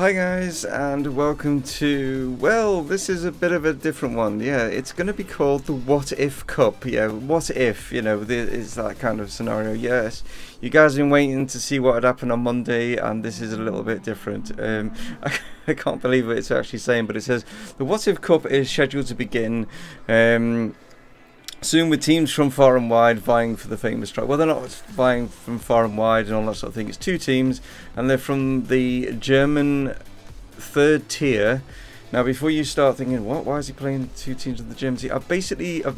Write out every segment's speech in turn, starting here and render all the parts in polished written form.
Hi guys, and welcome to, well, this is a bit of a different one. Yeah, it's going to be called the What If Cup. Yeah, what if, you know, is that kind of scenario. Yes, you guys have been waiting to see what had happened on Monday, and this is a little bit different. I can't believe what it's actually saying, but it says the What If Cup is scheduled to begin soon, with teams from far and wide vying for the famous trophy. Well, they're not vying from far and wide and all that sort of thing. It's two teams, and they're from the German third tier. Now, before you start thinking, what? Why is he playing two teams of the German tier? I've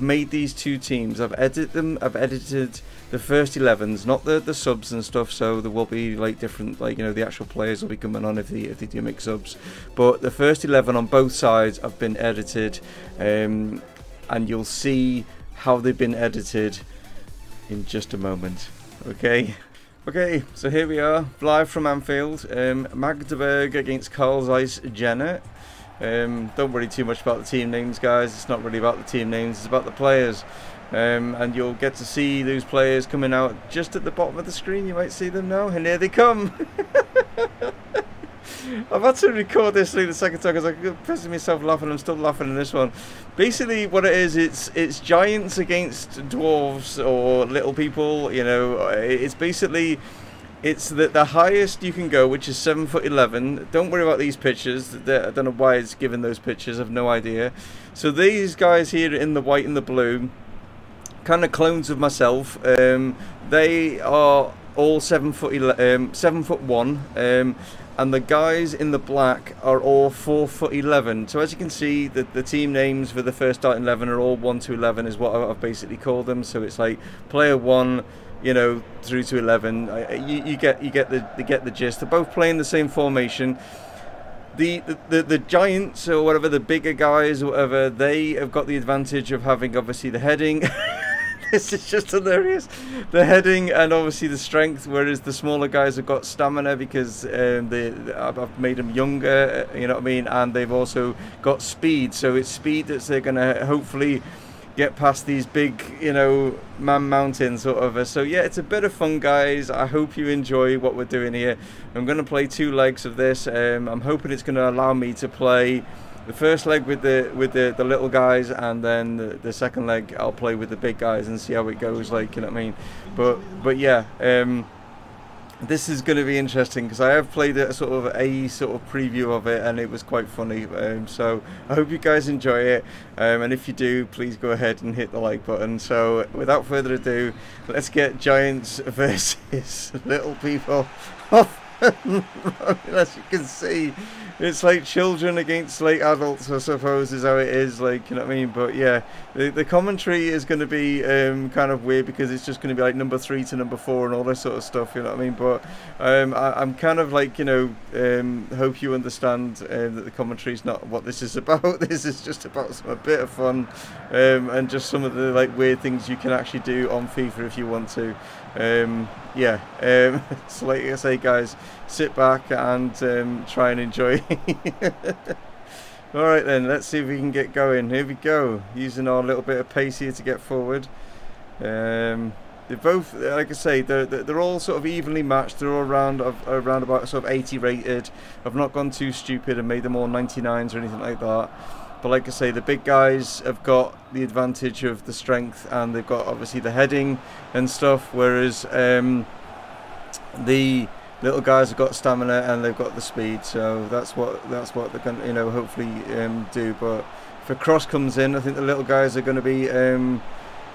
made these two teams. I've edited them. I've edited the first 11s, not the subs and stuff. So there will be like different, like, you know, the actual players will be coming on if they do make subs. But the first 11 on both sides have been edited, and you'll see how they've been edited in just a moment. Okay, so here we are, live from Anfield. Magdeburg against Carl Zeiss Jena. Don't worry too much about the team names, guys. It's not really about the team names, it's about the players. And you'll get to see those players coming out just at the bottom of the screen. You might see them now, and here they come. I've had to record this through the second time because I'm pissing myself laughing. I'm still laughing in this one. Basically, what it is, it's giants against dwarves or little people. You know, it's basically the highest you can go, which is 7'11". Don't worry about these pictures. I don't know why it's given those pictures. I've no idea. So these guys here in the white and the blue, kind of clones of myself. They are all 7'1". And the guys in the black are all 4'11". So as you can see, the team names for the first starting 11 are all 1 to 11 is what I've basically called them. So it's like player 1, you know, through to 11. You get the gist. They're both playing the same formation. The giants or whatever, the bigger guys or whatever, they have got the advantage of having obviously the heading. This is just hilarious. The heading and obviously the strength, whereas the smaller guys have got stamina because I've made them younger, you know what I mean? And they've also got speed. So it's speed that they're going to hopefully get past these big, you know, man mountains or whatever. So yeah, it's a bit of fun, guys. I hope you enjoy what we're doing here. I'm going to play 2 legs of this. I'm hoping it's going to allow me to play the first leg with the little guys, and then the second leg I'll play with the big guys and see how it goes, like, you know what I mean? But yeah, this is going to be interesting because I have played a sort of preview of it, and it was quite funny. So I hope you guys enjoy it, and if you do, please go ahead and hit the like button. So without further ado, let's get giants versus little people off. As you can see, it's like children against late adults, I suppose, is how it is, like, you know what I mean? But yeah, the commentary is going to be kind of weird because it's just going to be like number 3 to number 4 and all this sort of stuff, you know what I mean? But I'm kind of like, you know, hope you understand that the commentary is not what this is about. This is just about a bit of fun, and just some of the like weird things you can actually do on FIFA if you want to. So like I say, guys, sit back and try and enjoy. Alright then, let's see if we can get going. Here we go, using our little bit of pace here to get forward. They're both, like I say, they're all sort of evenly matched. They're all around about sort of 80 rated. I've not gone too stupid and made them all 99s or anything like that. But like I say, the big guys have got the advantage of the strength, and they've got obviously the heading and stuff, whereas the little guys have got stamina and they've got the speed. So that's what they're going to, you know, hopefully do. But if a cross comes in, I think the little guys are going to be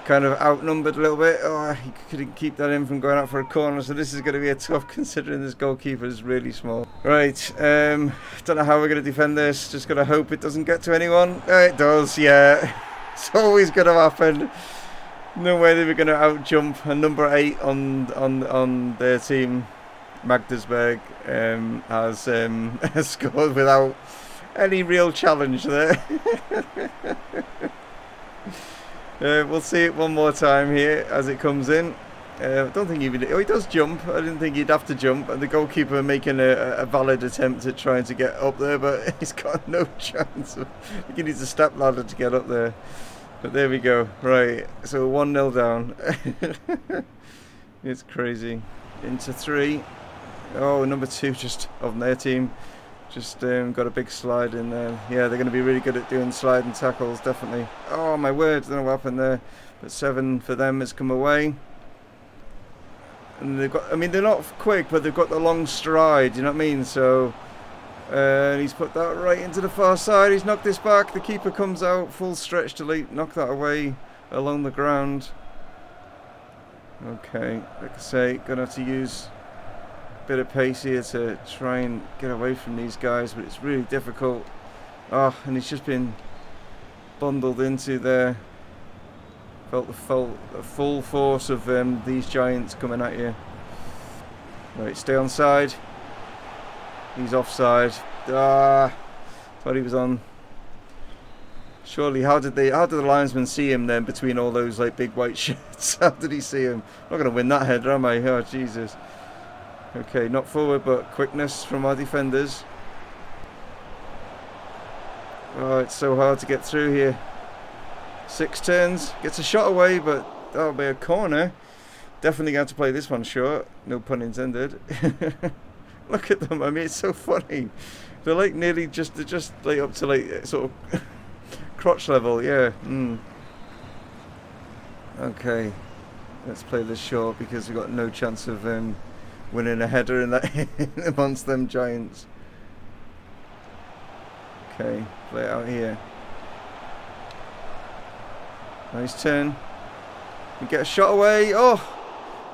kind of outnumbered a little bit. Oh, he couldn't keep that in from going out for a corner, so this is going to be a tough, considering this goalkeeper is really small. Right, don't know how we're going to defend this. Just going to hope it doesn't get to anyone. It does, yeah. It's always going to happen. No way they were going to outjump a number 8 on their team. Magdeburg has scored without any real challenge there. We'll see it one more time here as it comes in. I don't think he does jump. I didn't think he'd have to jump, and the goalkeeper making a valid attempt at trying to get up there, but he's got no chance. He needs a step ladder to get up there. But there we go. Right, so 1-0 down. It's crazy. Into 3. Oh, number 2 just on their team. Just got a big slide in there. Yeah, they're going to be really good at doing slide and tackles, definitely. Oh, my word, I don't know what happened there. But 7 for them has come away. And they've got, I mean, they're not quick, but they've got the long stride, you know what I mean? So, he's put that right into the far side. He's knocked this back. The keeper comes out, full stretch delete, knock that away along the ground. Okay, like I say, going to have to use a bit of pace here to try and get away from these guys, but it's really difficult. Oh, and he's just been bundled into there. Felt the full force of these giants coming at you. Right, stay on side. He's offside. Ah, thought he was on. Surely, how did the linesman see him then between all those like big white shirts? How did he see him? I'm not going to win that header, am I? Oh, Jesus. Okay, not forward, but quickness from our defenders. Oh, it's so hard to get through here. 6 turns, gets a shot away, but that'll be a corner. Definitely going to play this one short, no pun intended. Look at them, I mean, it's so funny. They're like nearly just, they're just like up to like sort of crotch level, yeah. Mm. Okay, let's play this short because we've got no chance of winning a header in that amongst them giants. Okay, play it out here. Nice turn. We get a shot away. Oh,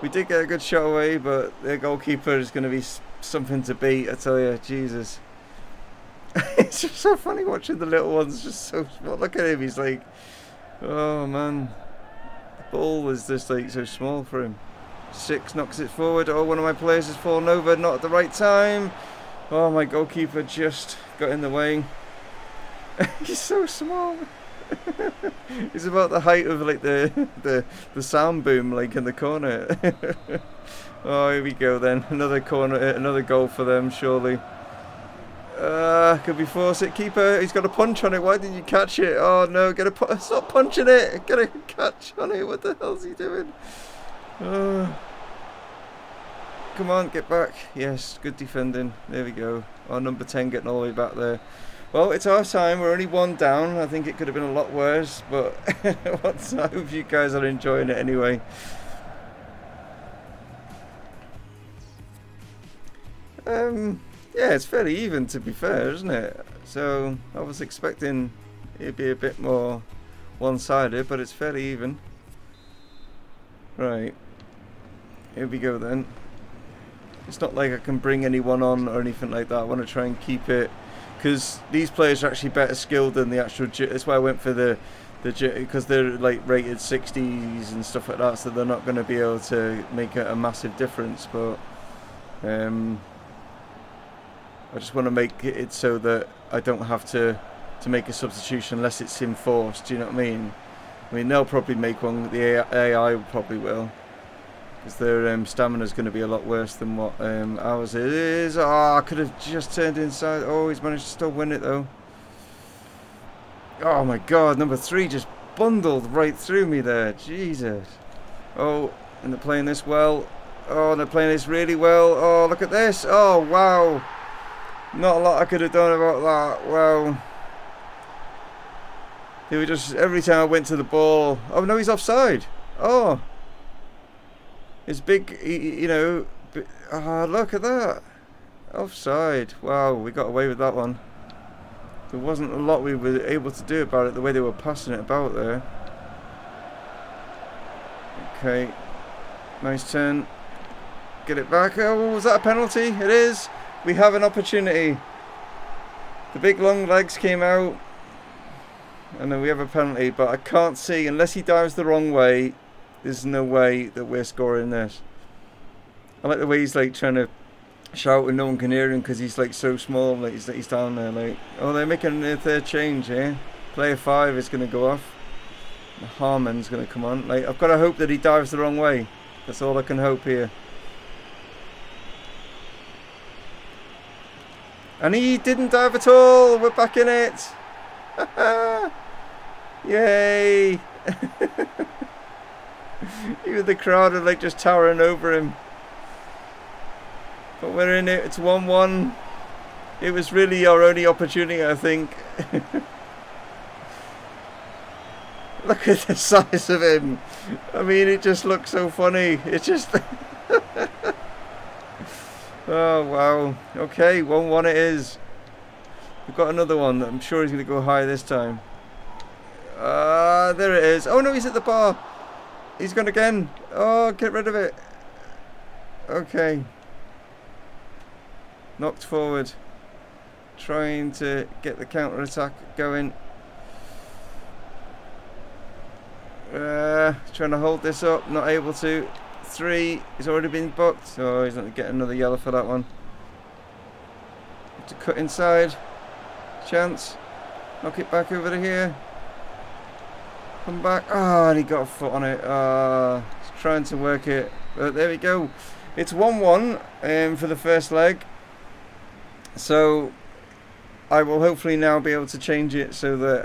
we did get a good shot away, but their goalkeeper is going to be something to beat, I tell you. Jesus. It's just so funny watching the little ones. Just so small. Look at him. He's like, oh man, the ball is just like so small for him. 6 knocks it forward. Oh, one of my players has fallen over. Not at the right time. Oh, my goalkeeper just got in the way. He's so small. It's about the height of like the sound boom like in the corner. Oh, here we go then, another corner, another goal for them surely. Could we force it? Keeper, he's got a punch on it. Why didn't you catch it? Oh no, get a stop punching it, get a catch on it. What the hell's he doing? Come on, get back. Yes, good defending. There we go. Our number 10 getting all the way back there. Well, it's our time. We're only 1 down. I think it could have been a lot worse, but I hope you guys are enjoying it anyway. Yeah, it's fairly even to be fair, isn't it? So I was expecting it'd be a bit more one-sided, but it's fairly even. Right, here we go then. It's not like I can bring anyone on or anything like that. I want to try and keep it. Because these players are actually better skilled than the actual. That's why I went for the because they're like rated 60s and stuff like that, so they're not going to be able to make a massive difference. But I just want to make it so that I don't have to make a substitution unless it's enforced. Do you know what I mean? I mean they'll probably make one. The AI probably will, because their stamina is going to be a lot worse than what ours is. Oh, I could have just turned inside. Oh, he's managed to still win it though. Oh my God, number 3 just bundled right through me there. Jesus. Oh, and they're playing this well. Oh, they're playing this really well. Oh, look at this. Oh, wow. Not a lot I could have done about that. Wow. They were just, every time I went to the ball. Oh no, he's offside. Oh. It's big, you know. Ah, look at that! Offside. Wow, we got away with that one. There wasn't a lot we were able to do about it. The way they were passing it about there. Okay, nice turn. Get it back. Oh, was that a penalty? It is. We have an opportunity. The big long legs came out, and then we have a penalty. But I can't see unless he dives the wrong way. There's no way that we're scoring this. I like the way he's like trying to shout and no one can hear him because he's like so small. Like he's down there like, oh, they're making their 3rd change here. Player 5 is going to go off. Harmon's going to come on. Like I've got to hope that he dives the wrong way. That's all I can hope here. And he didn't dive at all. We're back in it. Yay. Even the crowd are like just towering over him. But we're in it. It's 1-1. It was really our only opportunity, I think. Look at the size of him. I mean, it just looks so funny. It's just... oh, wow. Okay, 1-1 it is. We've got another one that I'm sure is going to go high this time. Ah, there it is. Oh, no, he's at the bar. He's gone again. Oh, get rid of it. Okay. Knocked forward. Trying to get the counter-attack going. Trying to hold this up. Not able to. 3. He's already been booked. Oh, he's not going to get another yellow for that one. Have to cut inside. Chance. Knock it back over to here. Come back. Ah, oh, and he got a foot on it. He's trying to work it. But there we go. It's 1-1 for the first leg. So I will hopefully now be able to change it so that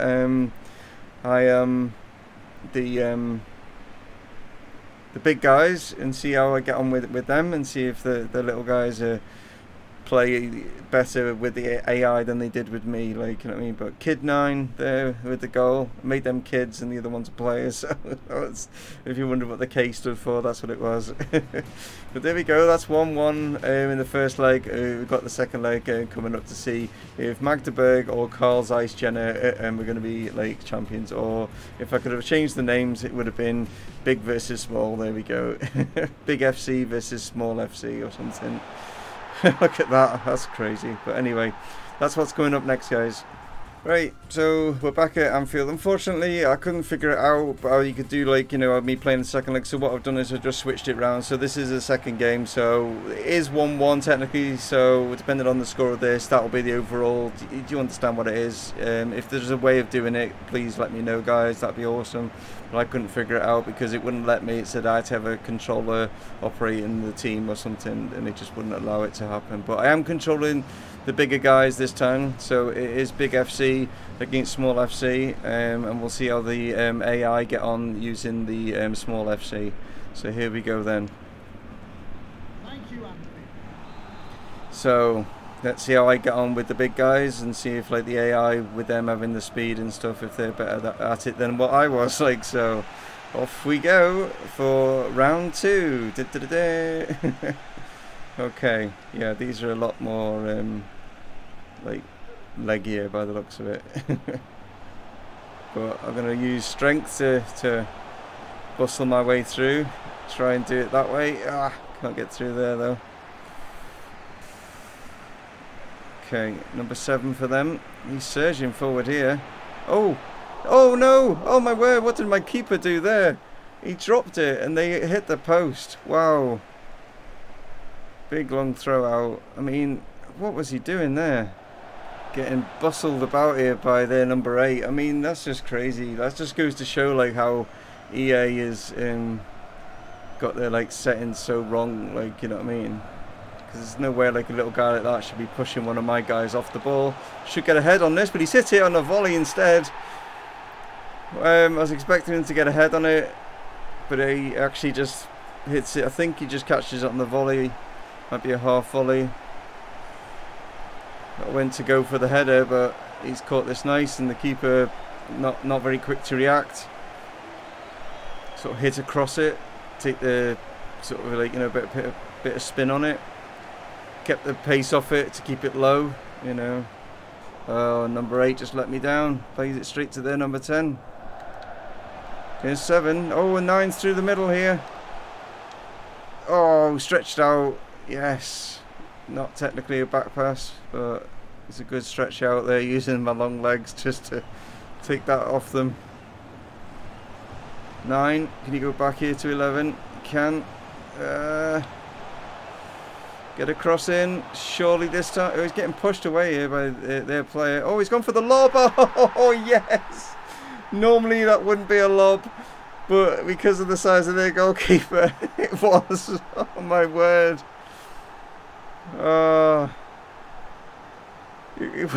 the big guys, and see how I get on with them, and see if the little guys play better with the AI than they did with me. Like, you know what I mean? But Kid 9 there with the goal, I made them kids and the other ones are players. So if you wonder what the K stood for, that's what it was. But there we go. That's 1-1 in the first leg. We've got the second leg coming up to see if Magdeburg or Carl Zeiss Jena we're going to be like champions, or if I could have changed the names, it would have been Big versus Small. There we go. Big FC versus Small FC or something. Look at that, that's crazy. But anyway, that's what's going up next, guys. Right, so we're back at Anfield. Unfortunately, I couldn't figure it out how you could do, like, you know, me playing the second leg. So what I've done is I've just switched it round. So this is the second game. So it is 1-1 technically. So depending on the score of this, that will be the overall. Do you understand what it is? If there's a way of doing it, please let me know, guys. That'd be awesome. But I couldn't figure it out because it wouldn't let me. It said I had to have a controller operating the team or something, and it just wouldn't allow it to happen. But I am controlling the bigger guys this time. So it is Big FC against Small FC, and we'll see how the AI get on using the Small FC. So here we go then. Thank you, Anthony. So let's see how I get on with the big guys, and see if, like, the AI with them having the speed and stuff, if they're better at it than what I was. Like, so off we go for round 2. Okay, yeah, these are a lot more like leggier by the looks of it. But I'm gonna use strength to bustle my way through. Try and do it that way. Ah, can't get through there though. Okay, number 7 for them. He's surging forward here. Oh, oh no! Oh my word! What did my keeper do there? He dropped it and they hit the post. Wow. Big long throw out. I mean, what was he doing there? Getting bustled about here by their number 8. I mean, that's just crazy. That just goes to show, like, how EA is got their, like, settings so wrong. Like, you know what I mean? Because there's no way, like, a little guy like that should be pushing one of my guys off the ball. Should get a head on this, but he's hit it on a volley instead. I was expecting him to get a head on it, but he actually just hits it. I think he just catches it on the volley. Might be a half volley. I went to go for the header, but he's caught this nice, and the keeper not very quick to react. Sort of hit across it, take the sort of, like, you know, bit of spin on it. Kept the pace off it to keep it low, you know. Oh, number 8 just let me down. Plays it straight to their number 10. Here's 7. Oh, and 9's through the middle here. Oh, stretched out. Yes, not technically a back pass, but it's a good stretch out there, using my long legs just to take that off them. 9, can you go back here to 11? Can get a cross in, surely this time. Oh, he's getting pushed away here by their player. Oh, he's gone for the lob. Oh yes, normally that wouldn't be a lob, but because of the size of their goalkeeper, it was. Oh my word. It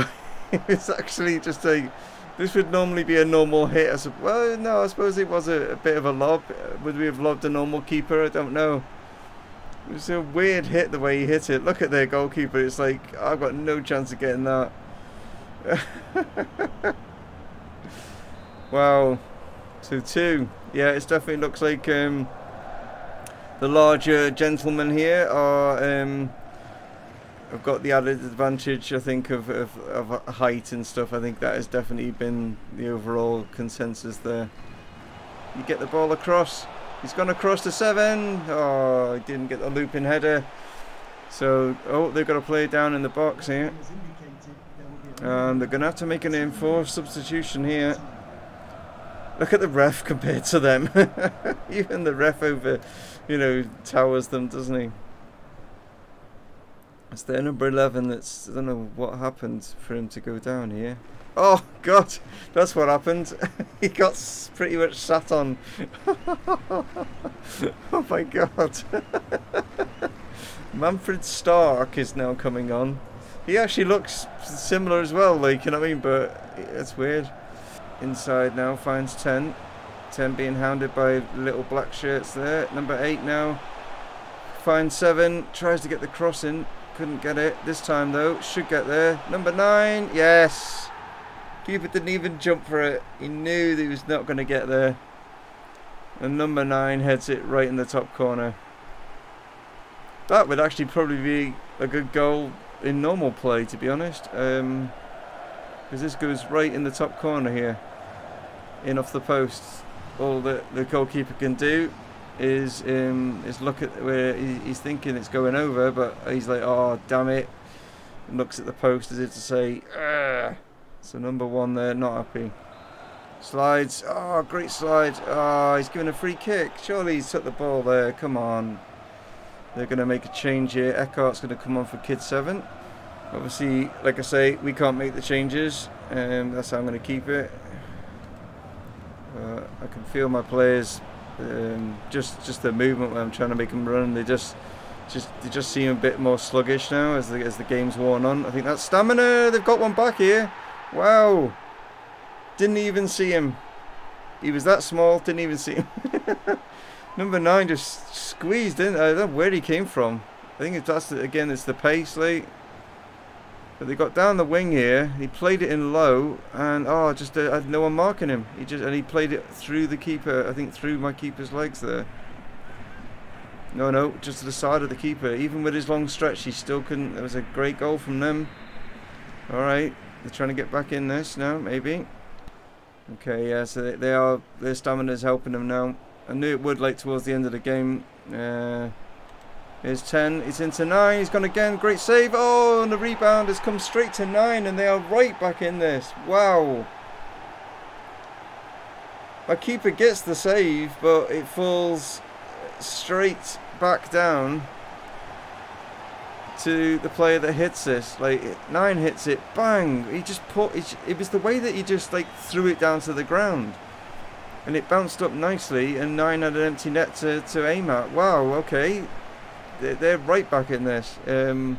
was actually just a, this would normally be a normal hit. Well, no, I suppose it was a bit of a lob. Would we have lobbed a normal keeper? I don't know. It was a weird hit the way he hit it. Look at their goalkeeper. It's like, I've got no chance of getting that. Wow. 2-2. Yeah, it definitely looks like the larger gentlemen here are... I've got the added advantage, I think, of height and stuff. I think that has definitely been the overall consensus there. You get the ball across. He's gone across to 7. Oh, he didn't get the looping header. So, oh, they've got to play down in the box here. And they're going to have to make an enforced substitution here. Look at the ref compared to them. Even the ref over, you know, towers them, doesn't he? It's their number 11 that's, I don't know what happened for him to go down here. Oh God, that's what happened. He got pretty much sat on. Oh my God. Manfred Stark is now coming on. He actually looks similar as well, like, you know what I mean? But it's weird. Inside now, finds 10. 10 being hounded by little black shirts there. Number 8 now. Finds 7, tries to get the cross in. Couldn't get it this time though. Should get there. Number 9. Yes. Keeper didn't even jump for it. He knew that he was not going to get there. And number 9 heads it right in the top corner. That would actually probably be a good goal in normal play, to be honest. Because this goes right in the top corner here. In off the post. All that the goalkeeper can do is look at where he's thinking it's going over, but he's like, oh damn it, and looks at the post as if to say, ugh. So number 1 there, not happy. Slides, oh great slide, oh he's given a free kick, surely he's took the ball there, come on. They're going to make a change here. Eckhart's going to come on for Kid 7. Obviously, like I say, we can't make the changes, that's how I'm going to keep it. I can feel my players, just the movement when I'm trying to make them run, they just seem a bit more sluggish now as the game's worn on. I think that's stamina. They've got one back here. Wow, didn't even see him. He was that small, didn't even see him. Number 9 just squeezed in. I don't know where he came from. I think that's again, it's the pace late. But they got down the wing here. He played it in low, and oh, just had no one marking him. He played it through the keeper. I think through my keeper's legs there. No, just to the side of the keeper. Even with his long stretch, he still couldn't. It was a great goal from them. All right, they're trying to get back in this now, maybe. Okay, yeah. So their stamina is helping them now. I knew it would, like towards the end of the game. Here's 10, he's into 9, he's gone again, great save, oh, and the rebound has come straight to 9, and they are right back in this, wow. Our keeper gets the save, but it falls straight back down to the player that hits this, like, 9 hits it, bang, he just put, it was the way that he just, like, threw it down to the ground. And it bounced up nicely, and 9 had an empty net to aim at, wow, okay. They're right back in this. From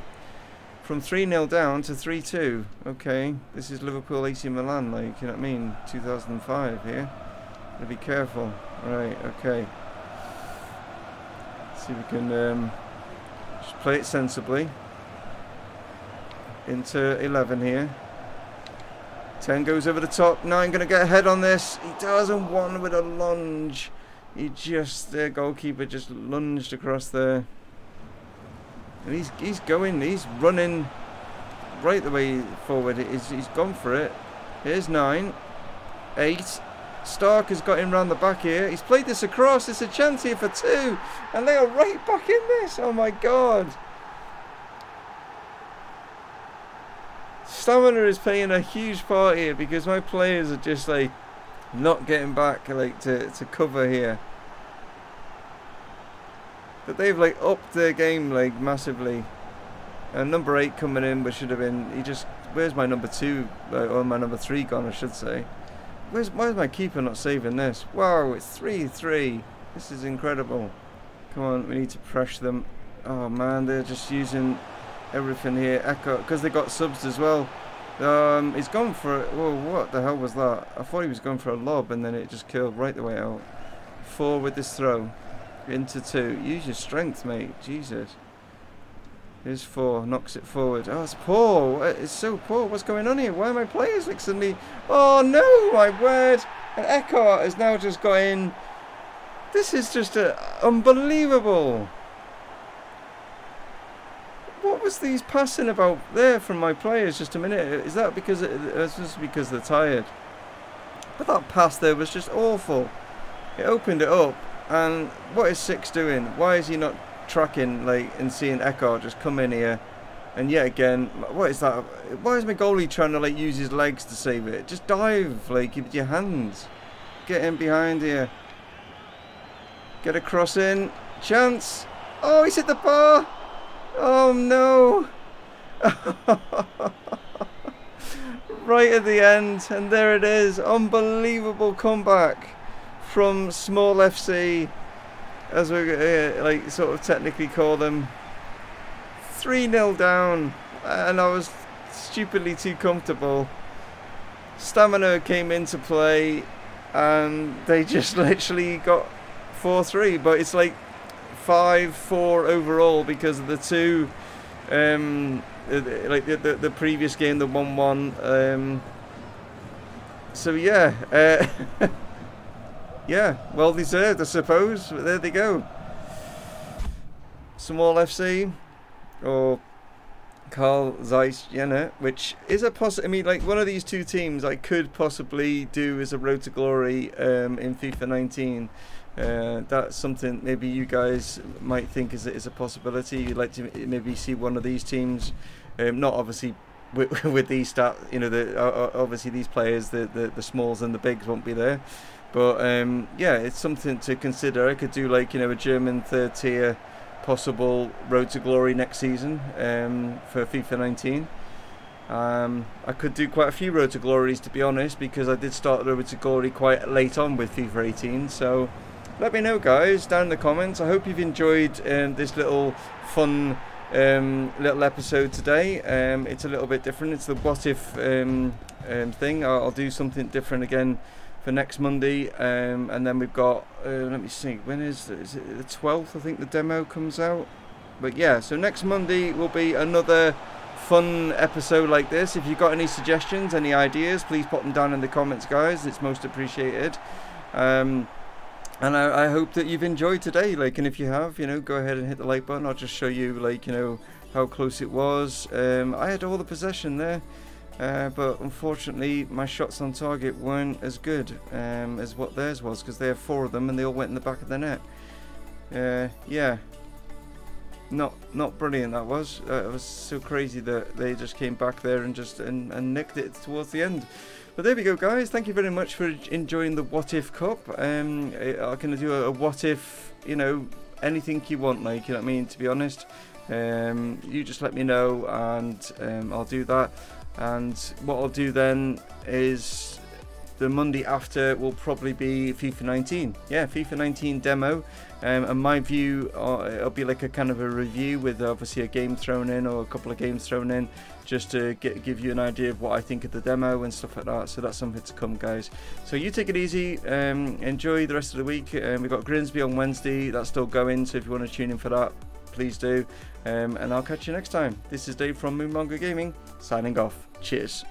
3-0 down to 3-2. Okay, this is Liverpool AC Milan, like, you know what I mean? 2005 here. Gotta be careful. Right, okay. Let's see if we can just play it sensibly. Into 11 here. 10 goes over the top. 9 gonna get ahead on this. He doesn't want with a lunge. Their goalkeeper just lunged across there. And he's going, he's running right the way forward. He's gone for it. Here's 9. 8. Stark has got him round the back here. He's played this across. It's a chance here for 2. And they are right back in this. Oh my God. Stamina is playing a huge part here because my players are just like not getting back like to cover here. But they've like upped their game like massively, and number 8 coming in, but should have been. He just, where's my number 2 or my number 3 gone? I should say. Where's my keeper not saving this? Wow, it's 3-3. This is incredible. Come on, we need to pressure them. Oh man, they're just using everything here. Eckhart, because they got subs as well. He's gone for it. Whoa, what the hell was that? I thought he was going for a lob, and then it just curled right the way out. 4 with this throw. Into two. Use your strength, mate. Jesus. Here's four. Knocks it forward. Oh, it's poor. It's so poor. What's going on here? Why are my players like suddenly... Oh, no! My word! And Eckhart has now just got in. This is just unbelievable. What was these passing about there from my players just a minute? Is that because... It's just because they're tired. But that pass there was just awful. It opened it up. And what is Six doing? Why is he not tracking like and seeing Eckhart just come in here? And yet again, what is that? Why is my goalie trying to like use his legs to save it? Just dive, like, with your hands. Get in behind here. Get a cross in. Chance. Oh, he's hit the bar. Oh no. Right at the end, and there it is. Unbelievable comeback from Small FC, as we like sort of technically call them. 3-0 down, and I was stupidly too comfortable. Stamina came into play, and they just literally got 4-3. But it's like 5-4 overall because of the two, like the previous game, the 1-1. So yeah. Yeah, well deserved, I suppose. But there they go. Small FC, or Carl Zeiss Jena, which is a possible. I mean, like, one of these two teams I could possibly do as a road to glory in FIFA 19. That's something maybe you guys might think is a possibility. You'd like to maybe see one of these teams, not obviously. With these stats, you know, obviously these players, the smalls and the bigs won't be there, but yeah, it's something to consider. I could do, like, you know, a German third tier possible road to glory next season for FIFA 19. I could do quite a few road to glories, to be honest, because I did start the road to glory quite late on with FIFA 18. So let me know, guys, down in the comments. I hope you've enjoyed this little fun. Little episode today. It's a little bit different. It's the what if thing. I'll do something different again for next Monday, and then we've got let me see, when is it the 12th? I think the demo comes out. But yeah, so next Monday will be another fun episode like this. If you've got any suggestions, any ideas, please pop them down in the comments, guys. It's most appreciated. And I hope that you've enjoyed today, like, and if you have, you know, go ahead and hit the like button. I'll just show you, like, you know, how close it was. I had all the possession there, but unfortunately my shots on target weren't as good as what theirs was, because they have four of them and they all went in the back of the net. Yeah, not brilliant. That was it was so crazy that they just came back there and just and nicked it towards the end. But there we go, guys. Thank you very much for enjoying the What If Cup. I can do a what if, you know, anything you want, like, you know what I mean, to be honest. You just let me know, and I'll do that. And what I'll do then is the Monday after will probably be FIFA 19. Yeah, FIFA 19 demo. And my view, it'll be like a kind of a review with obviously a game thrown in, or a couple of games thrown in, just to give you an idea of what I think of the demo and stuff like that. So that's something to come, guys. So you take it easy, enjoy the rest of the week. We've got Grimsby on Wednesday, that's still going, so if you want to tune in for that, please do. And I'll catch you next time. This is Dave from Mumongu Gaming, signing off. Cheers.